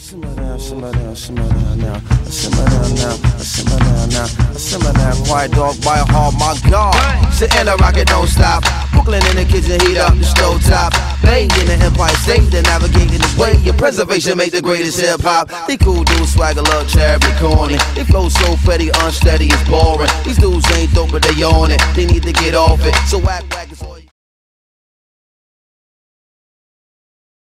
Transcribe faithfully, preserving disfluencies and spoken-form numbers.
Simmer down, simmer down, simmer down now. Simmer down now, simmer down now. Simmer down, quiet dog, bite hard, my God. Sitting in a rocket, don't stop. Brooklyn in the kitchen, heat up the stove top. Bang in the Empire State, they're navigating the way. Your preservation make the greatest hip hop. They cool dudes, swagger, love, charity, corny. They flow so fetty, unsteady, it's boring. These dudes ain't dope, but they on it. They need to get off it. So whack, whack, it's